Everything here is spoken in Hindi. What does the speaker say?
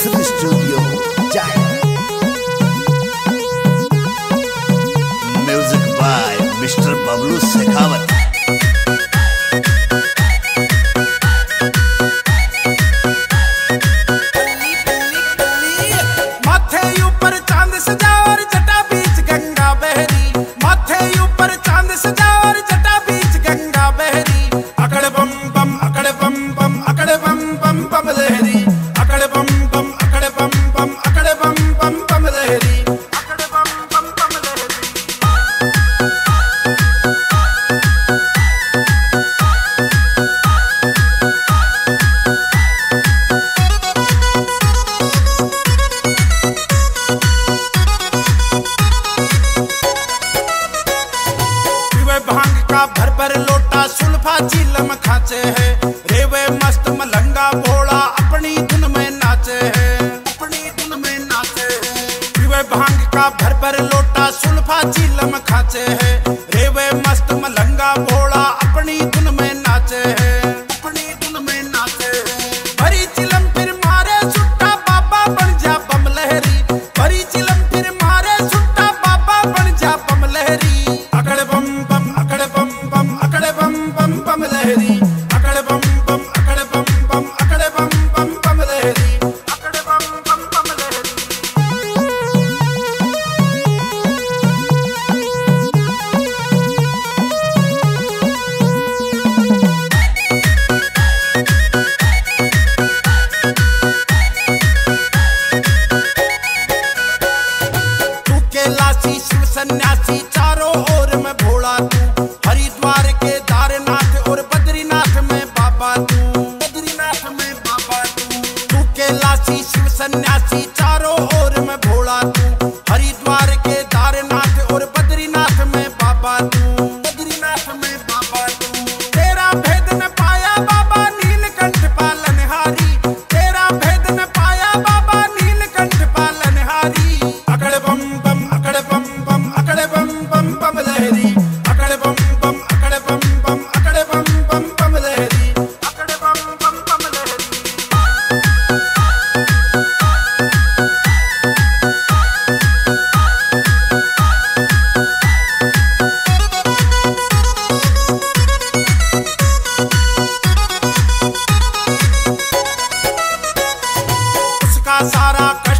Shri studio Jayal. Music by mister Bablu Shekhawat. माथे ऊपर चांद सजा और जटा बीच गंगा बहरी। माथे ऊपर चांद सजा और जटा बीच गंगा बहरी। अकड़ बम बम लहरी। अकड़ बम बम लहरी। पीवे भांग का भर भर लोटा, सुल्फा झीलम खाचे है। रेवे मस्त मलंगा भोला, अपनी धुन में नाचे है। पीवे भांग का भर भर लोटा, सुल्फा झीलम खाचे है। रेवे मस्त मलंगा भोला, अपनी धुन में नाचे है। भरी चिलम फिर मारे सुट्टा, बाबा बन जा बम लहरी। भरी चिलम फिर मारे सुट्टा, बाबा बन जा बम लहरी। शिव सन्यासी चारों ओर में भोला तू। हरिद्वार के दारनाथ और बद्रीनाथ में बाबा तू। तू कैलाशी शिव सन्यासी चारों ओर में भोला तू। हरिद्वार के दारनाथ और बद्रीनाथ में बाबा तू। तेरा भेद न पाया बाबा नीलकंठ पालनहारी। तेरा भेद न पाया बाबा नीलकंठ पालनहारी। सारा